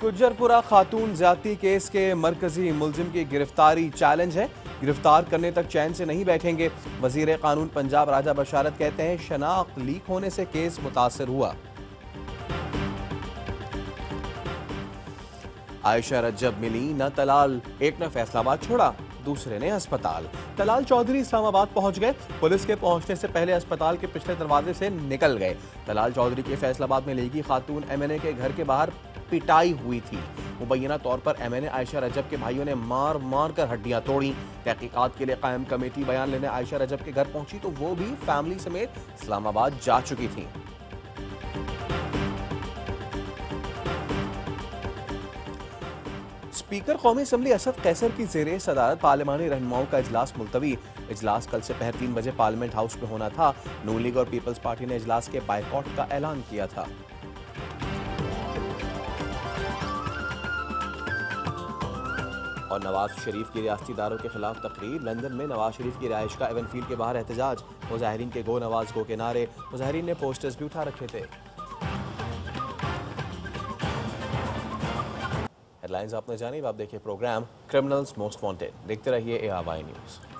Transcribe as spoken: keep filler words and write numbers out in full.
गुज्जरपुरा खातून ज्यादती केस के मरकजी मुलजिम की गिरफ्तारी चैलेंज है। गिरफ्तार करने तक चैन से नहीं बैठेंगे। वजीर कानून पंजाब राजा बशारत कहते हैं शनाख्त लीक होने से केस मुतासर हुआ। आयशा रज्जब मिली न तलाल, एक ने फैसलाबाद छोड़ा, दूसरे ने अस्पताल। तलाल चौधरी इस्लामाबाद पहुंच गए, पुलिस के पहुंचने से पहले अस्पताल के पिछले दरवाजे से निकल गए। तलाल चौधरी के फैसलाबाद में लेगी खातून एम एन ए के घर के बाहर पिटाई हुई थी। मुबैना तौर पर M N A Ayesha Rajab के भाइयों ने मार मार कर हड्डियां तोड़ी। तहकीकात के लिए कायम कमेटी बयान लेने आयशा रज्जब के घर पहुंची तो वो भी फैमिली समेत इस्लामाबाद जा चुकी थी। स्पीकर कौमी असम्बली असद कैसर की जेर सदारत पार्लिमानी रहनुमाओं का इजलास मुलतवी। इजलास कल से पहर तीन बजे पार्लियामेंट हाउस में होना था। नून लीग और पीपल्स पार्टी ने इजलास के बायकॉट का ऐलान किया था। और नवाज शरीफ की रियासती दारों के खिलाफ तकरीर। लंदन में नवाज शरीफ की रिहाइश का एवनफील्ड के बाहर एहतजाज। मुजाहिरीन के गो नवाज गो के नारे। मुजाहिरीन ने पोस्टर्स भी उठा रखे थे। हेडलाइंस आपने जानी, आप देखिए प्रोग्राम क्रिमिनल्स मोस्ट वॉन्टेड। देखते रहिए ए आर वाई न्यूज।